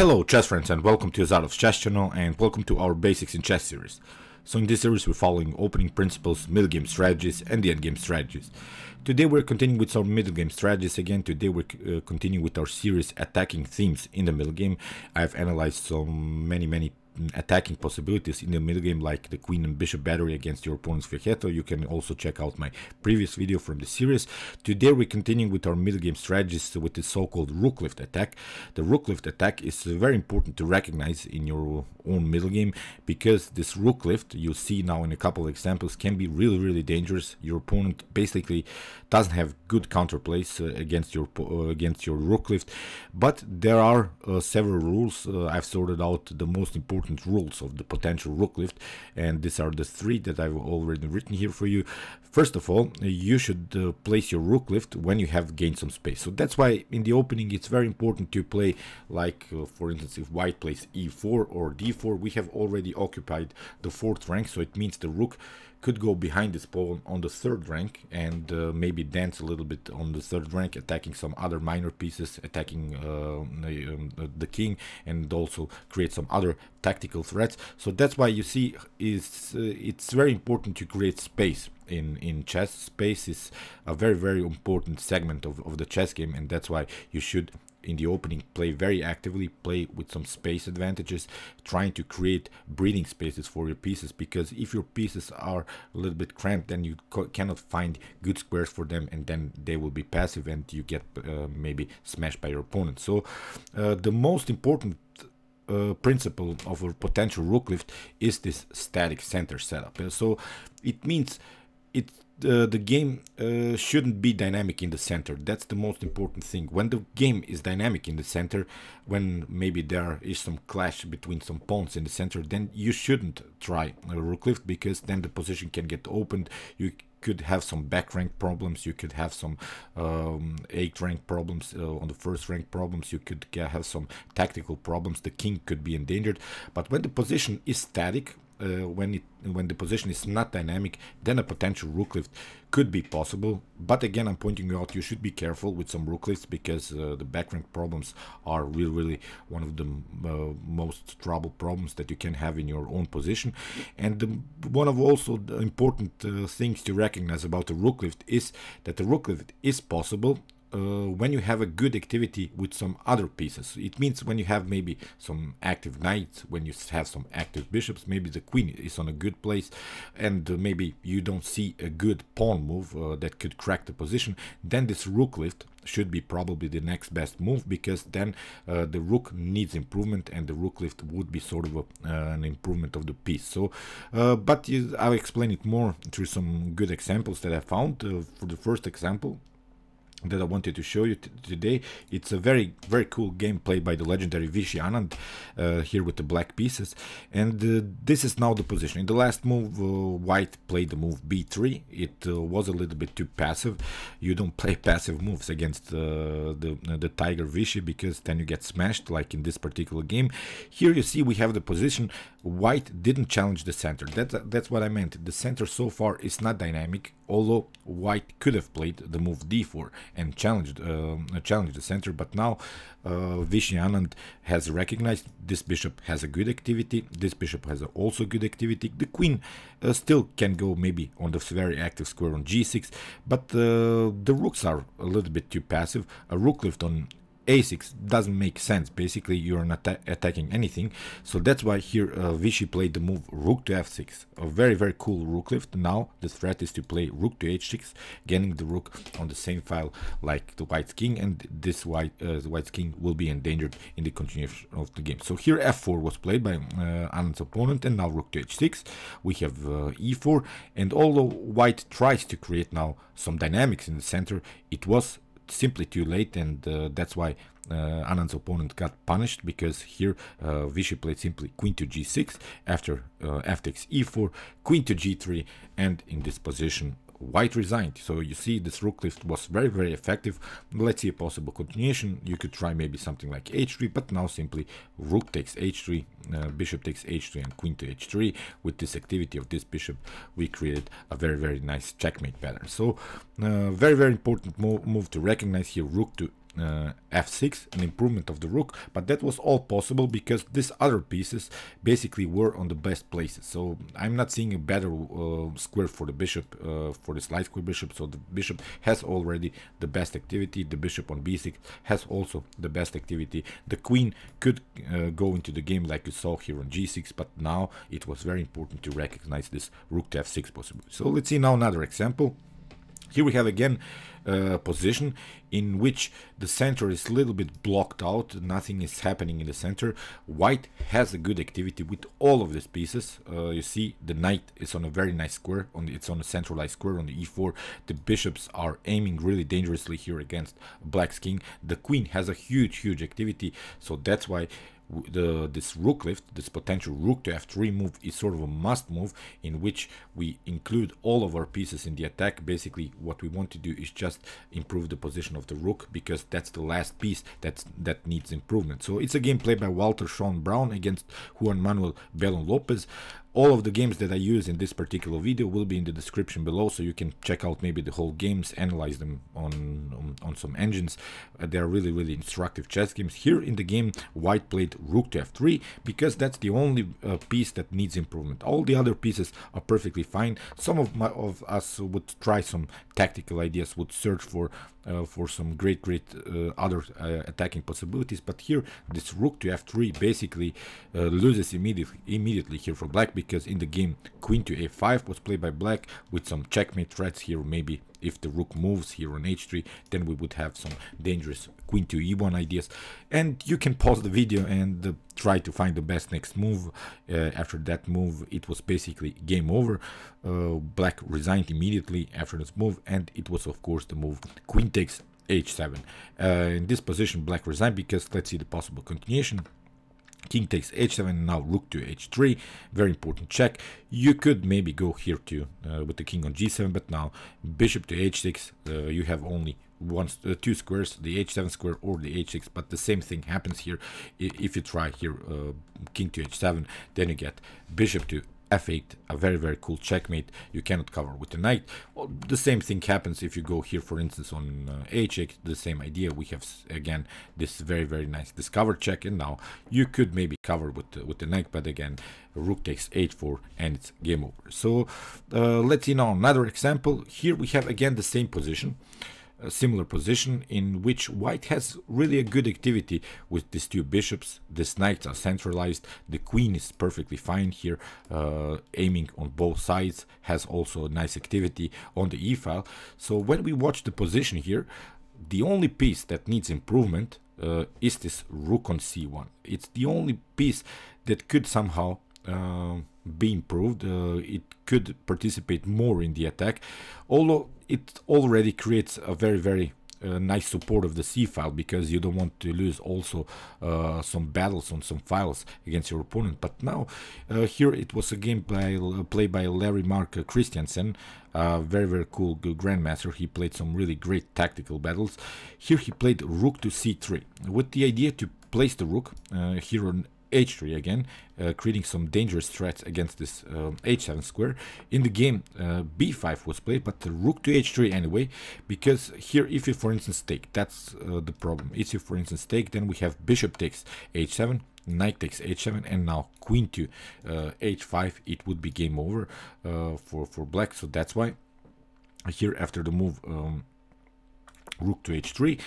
Hello chess friends, and welcome to Jozarov's chess channel and welcome to our Basics in Chess series. So in this series we're following opening principles, middle game strategies and the end game strategies. Today we're continuing with our middle game strategies again. Today we're continuing with our series attacking themes in the middle game. I've analyzed so many attacking possibilities in the middle game, like the queen and bishop battery against your opponent's fianchetto. You can also check out my previous video from the series. Today we're continuing with our middle game strategies with the so-called rook lift attack. The rook lift attack is very important to recognize in your own middle game, because this rook lift, you see now in a couple of examples, can be really dangerous. Your opponent basically doesn't have good counterplays against your rook lift, but there are several rules. I've sorted out the most important rules of the potential rook lift, and these are the three that I've already written here for you. First of all, you should place your rook lift when you have gained some space. So that's why in the opening it's very important to play, like for instance, if white plays e4 or d4, we have already occupied the fourth rank, so it means the rook could go behind this pawn on the third rank and maybe dance a little bit on the third rank, attacking some other minor pieces, attacking the king, and also create some other tactical threats. So that's why you see is it's very important to create space in chess. Space is a very important segment of the chess game, and that's why you should in the opening play very actively, play with some space advantages, trying to create breathing spaces for your pieces, because if your pieces are a little bit cramped, then you cannot find good squares for them, and then they will be passive and you get maybe smashed by your opponent. So the most important principle of a potential rook lift is this static center setup. So it means the game shouldn't be dynamic in the center. That's the most important thing. When the game is dynamic in the center, when maybe there is some clash between some pawns in the center, then you shouldn't try a rook lift, because then the position can get opened. You could have some back rank problems, you could have some 8th rank problems, on the first rank problems, you could have some tactical problems, the king could be endangered. But when the position is static, when the position is not dynamic, then a potential rook lift could be possible. But again, I'm pointing out you should be careful with some rook lifts, because the back rank problems are really one of the most trouble problems that you can have in your own position. And one of also the important things to recognize about the rook lift is that the rook lift is possible when you have a good activity with some other pieces. It means when you have maybe some active knights, when you have some active bishops, maybe the queen is on a good place, and maybe you don't see a good pawn move that could crack the position, then this rook lift should be probably the next best move, because then the rook needs improvement, and the rook lift would be sort of an improvement of the piece. So, but I'll explain it more through some good examples that I found. For the first example that I wanted to show you today, it's a very cool game played by the legendary Viswanathan Anand here with the black pieces, and this is now the position. In the last move, white played the move b3. It was a little bit too passive. You don't play passive moves against the tiger Vishy, because then you get smashed, like in this particular game. Here you see we have the position. White didn't challenge the center. That's what I meant. The center so far is not dynamic, although white could have played the move d4 and challenged the center. But now Viswanathan Anand has recognized this bishop has a good activity, this bishop has also good activity. The queen still can go maybe on the very active square on g6, but the rooks are a little bit too passive. A rook lift on a6 doesn't make sense. Basically you're not attacking anything. So that's why here Vishy played the move rook to f6, a very cool rook lift. Now the threat is to play rook to h6, getting the rook on the same file like the white's king, and this white's king will be endangered in the continuation of the game. So here f4 was played by Anand's opponent, and now rook to h6. We have e4, and although white tries to create now some dynamics in the center, it was simply too late, and that's why Anand's opponent got punished, because here Vishy played simply queen to g6, after f takes e4, queen to g3, and in this position white resigned. So you see this rook lift was very effective. Let's see a possible continuation. You could try maybe something like h3, but now simply rook takes h3, bishop takes h3, and queen to h3. With this activity of this bishop, we created a very nice checkmate pattern. So very important move to recognize here, rook to f6, an improvement of the rook, but that was all possible because these other pieces basically were on the best places. So I'm not seeing a better square for the bishop, for this light square bishop. So the bishop has already the best activity, the bishop on b6 has also the best activity. The queen could go into the game like you saw here on g6, but now it was very important to recognize this rook to f6 possibility. So let's see now another example. Here we have again a position in which the center is a little bit blocked out, nothing is happening in the center. White has a good activity with all of these pieces. You see the knight is on a very nice square, it's on a centralized square on the e4. The bishops are aiming really dangerously here against black's king. The queen has a huge activity, so that's why this rook lift, this potential rook to f3 move, is sort of a must move in which we include all of our pieces in the attack. Basically what we want to do is just improve the position of the rook, because that's the last piece that needs improvement. So it's a game played by Walter Sean Brown against Juan Manuel Bellon Lopez. All of the games that I use in this particular video will be in the description below, so you can check out maybe the whole games, analyze them on some engines. They are really instructive chess games. Here in the game, white played rook to f3 because that's the only piece that needs improvement. All the other pieces are perfectly fine. Some of us would try some tactical ideas, would search for some great other attacking possibilities, but here this rook to f3 basically loses immediately here for black, because in the game queen to a5 was played by black with some checkmate threats here. Maybe if the rook moves here on h3, then we would have some dangerous queen to e1 ideas. And you can pause the video and try to find the best next move. After that move, it was basically game over. Black resigned immediately after this move, and it was of course the move queen takes h7. In this position black resigned because, let's see the possible continuation. King takes h7, now rook to h3, very important check. You could maybe go here to with the king on g7, but now bishop to h6, you have only two squares, the h7 square or the h6, but the same thing happens here. If you try here king to h7, then you get bishop to f8, a very cool checkmate. You cannot cover with the knight. The same thing happens if you go here, for instance, on h8. The same idea. We have again this very nice discover check, and now you could maybe cover with the knight, but again rook takes h4 and it's game over. So let's see now another example. Here we have again the same position, a similar position in which white has really a good activity with these two bishops. These knights are centralized. The queen is perfectly fine here, aiming on both sides, has also a nice activity on the e-file. So when we watch the position here, the only piece that needs improvement is this rook on c1. It's the only piece that could somehow be improved. It could participate more in the attack, although it already creates a very nice support of the c file, because you don't want to lose also some battles on some files against your opponent. But now here it was a game played by Larry Mark Christiansen, very cool grandmaster. He played some really great tactical battles. Here he played rook to c3 with the idea to place the rook here on h3 again, creating some dangerous threats against this h7 square. In the game b5 was played, but the rook to h3 anyway, because here if you for instance take, that's the problem. If you for instance take, then we have bishop takes h7, knight takes h7, and now queen to h5. It would be game over for black. So that's why here after the move rook to h3,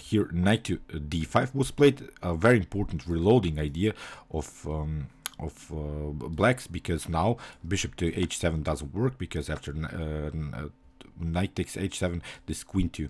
here knight to d5 was played, a very important reloading idea of black's, because now bishop to h7 doesn't work, because after knight takes h7, this queen to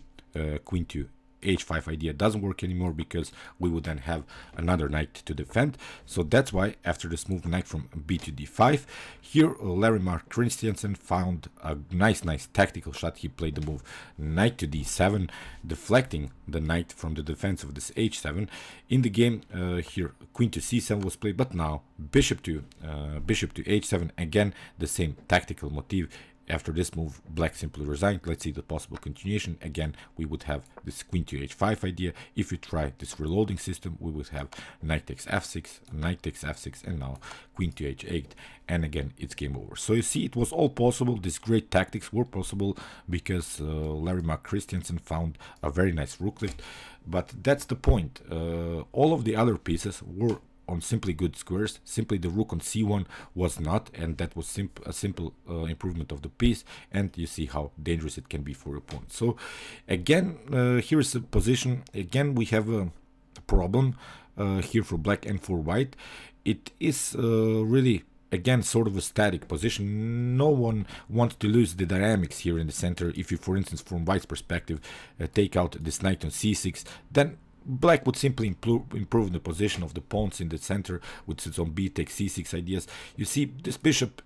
h5 idea doesn't work anymore, because we would then have another knight to defend. So that's why after this move knight from b to d5, here Larry Mark Christiansen found a nice tactical shot. He played the move knight to d7, deflecting the knight from the defense of this h7. In the game here queen to c7 was played, but now bishop to h7, again the same tactical motive. After this move, black simply resigned. Let's see the possible continuation. Again, we would have this queen to h5 idea. If you try this reloading system, we would have knight takes f6, knight takes f6, and now queen to h8. And again, it's game over. So you see, it was all possible. These great tactics were possible because Larry Mark Christiansen found a very nice rook lift. But that's the point. All of the other pieces were on simply good squares. Simply the rook on c1 was not, and that was a simple improvement of the piece, and you see how dangerous it can be for your opponent. So again, here is a position. Again, we have a problem here for black and for white. It is really, again, sort of a static position. No one wants to lose the dynamics here in the center. If you, for instance, from white's perspective, take out this knight on c6, then black would simply improve the position of the pawns in the center with its own b takes c6 ideas. You see, this bishop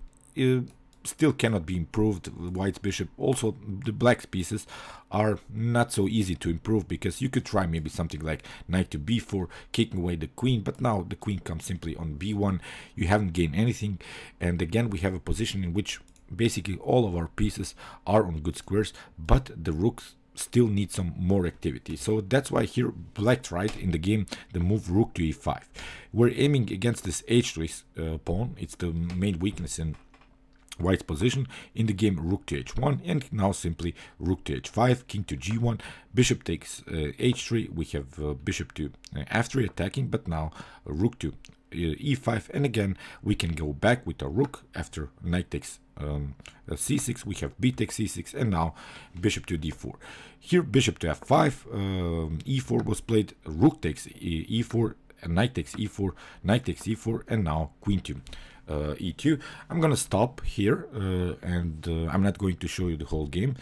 still cannot be improved, white's bishop. Also, the black's pieces are not so easy to improve, because you could try maybe something like knight to b4, kicking away the queen, but now the queen comes simply on b1. You haven't gained anything, and again we have a position in which basically all of our pieces are on good squares, but the rooks still need some more activity. So that's why here black tried in the game the move rook to e5. We're aiming against this h3 pawn. It's the main weakness in white's position. In the game, rook to h1, and now simply rook to h5, king to g1, bishop takes h3. We have bishop to f3 attacking, but now rook to e5, and again we can go back with a rook. After knight takes c6, we have b takes c6, and now bishop to d4. Here bishop to f5, e4 was played, rook takes e4, and knight takes e4, knight takes e4, and now queen to e2. I'm gonna stop here, and I'm not going to show you the whole game.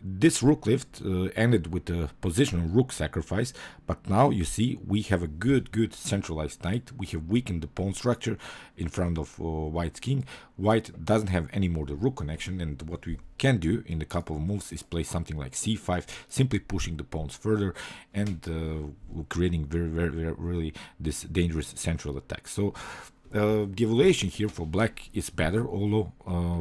This rook lift ended with a positional rook sacrifice, but now you see we have a good centralized knight. We have weakened the pawn structure in front of white's king. White doesn't have any more the rook connection, and what we can do in a couple of moves is play something like c5, simply pushing the pawns further and creating very really this dangerous central attack. So the evaluation here for black is better, although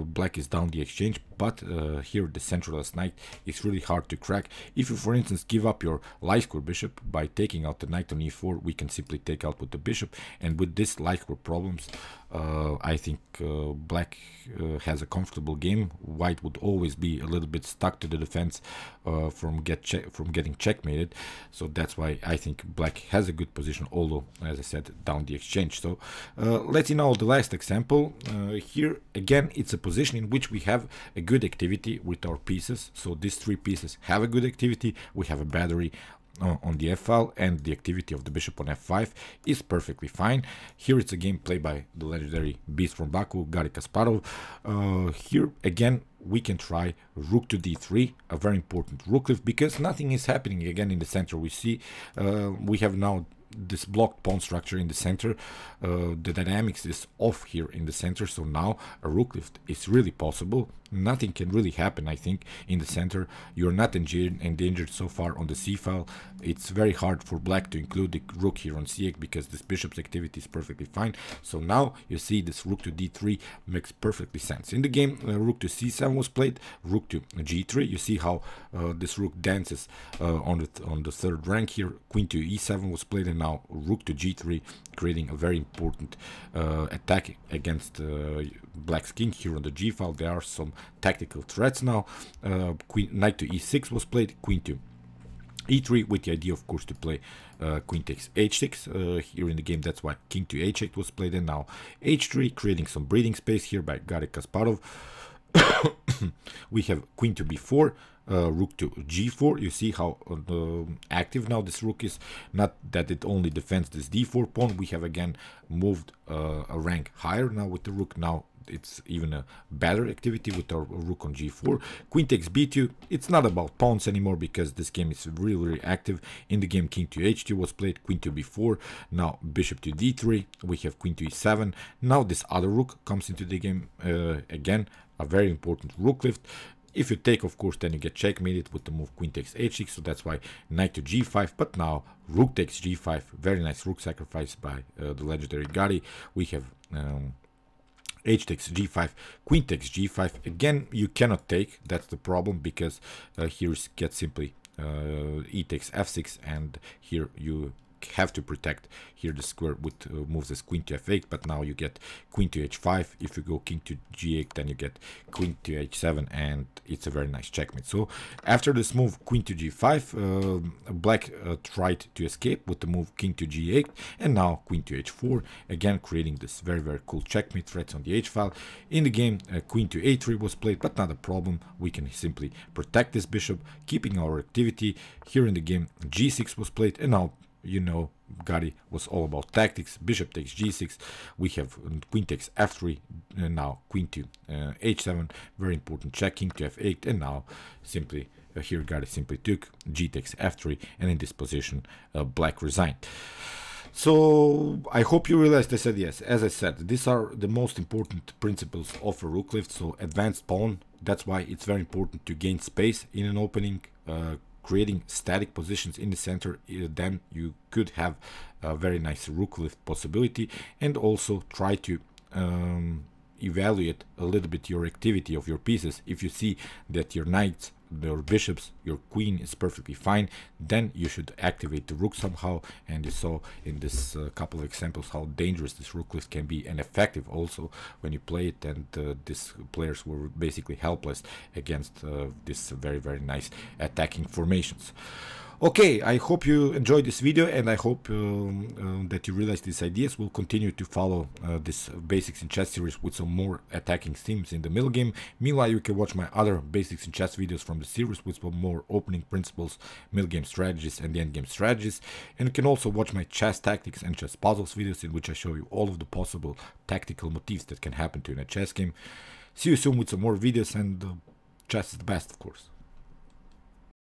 black is down the exchange, but here the centralized knight is really hard to crack. If you, for instance, give up your light square bishop by taking out the knight on e4, we can simply take out with the bishop, and with this light square problems, I think black has a comfortable game. White would always be a little bit stuck to the defense from getting checkmated. So that's why I think black has a good position, although, as I said, down the exchange. So let's see now the last example. Here again, it's a position in which we have a good activity with our pieces. So these three pieces have a good activity. We have a battery on the f-file, and the activity of the bishop on f5 is perfectly fine. Here it's a game played by the legendary beast from Baku, Garry Kasparov. Here again we can try rook to d3, a very important rook lift, because nothing is happening again in the center. We see we have now this blocked pawn structure in the center. The dynamics is off here in the center, so now a rook lift is really possible. Nothing can really happen, I think, in the center. You're not endangered so far on the c-file. It's very hard for black to include the rook here on c8, because this bishop's activity is perfectly fine. So now you see this rook to d3 makes perfectly sense. In the game, rook to c7 was played, rook to g3. You see how this rook dances on the third rank here. Queen to e7 was played, and now rook to g3, creating a very important attack against black's king here on the g-file. There are some tactical threats now. Knight to e6 was played, queen to e3, with the idea, of course, to play queen takes h6 here in the game. That's why king to h8 was played, and now h3, creating some breathing space here by Garry Kasparov. We have queen to b4, rook to g4. You see how active now this rook is. Not that it only defends this d4 pawn. We have again moved a rank higher now with the rook. Now it's even a better activity with our rook on g4. Queen takes b2. It's not about pawns anymore, because this game is really active. In the game, king to h2 was played, queen to b4, now bishop to d3. We have queen to e7. Now this other rook comes into the game. Again, a very important rook lift. If you take, of course, then you get checkmated with the move queen takes h6, so that's why knight to g5, but now rook takes g5. Very nice rook sacrifice by the legendary Garry. We have h takes g5, queen takes g5. Again, you cannot take, that's the problem, because here is cat simply e takes f6, and here you have to protect here the square with moves as queen to f8, but now you get queen to h5. If you go king to g8, then you get queen to h7, and it's a very nice checkmate. So after this move queen to g5, black tried to escape with the move king to g8, and now queen to h4, again creating this very, very cool checkmate threats on the h file. In the game, queen to a3 was played, but not a problem. We can simply protect this bishop, keeping our activity. Here in the game, g6 was played, and now you know, Garry was all about tactics. Bishop takes g6, we have queen takes f3, and now queen to h7, very important check, king to f8, and now simply here Garry simply took g takes f3, and in this position black resigned. So I hope you realized I said yes. As I said, these are the most important principles of a rook lift, so advanced pawn. That's why it's very important to gain space in an opening, creating static positions in the center. Then you could have a very nice rook lift possibility, and also try to evaluate a little bit your activity of your pieces. If you see that your knights, your bishops, your queen is perfectly fine, then you should activate the rook somehow. And you saw in this couple of examples how dangerous this rook lift can be, and effective also when you play it, and these players were basically helpless against this very, very nice attacking formations. Okay, I hope you enjoyed this video, and I hope that you realize these ideas. We'll continue to follow this Basics in Chess series with some more attacking themes in the middle game. Meanwhile, you can watch my other Basics in Chess videos from the series with some more opening principles, middle game strategies, and the end game strategies. And you can also watch my chess tactics and chess puzzles videos, in which I show you all of the possible tactical motifs that can happen to you in a chess game. See you soon with some more videos, and chess is the best, of course.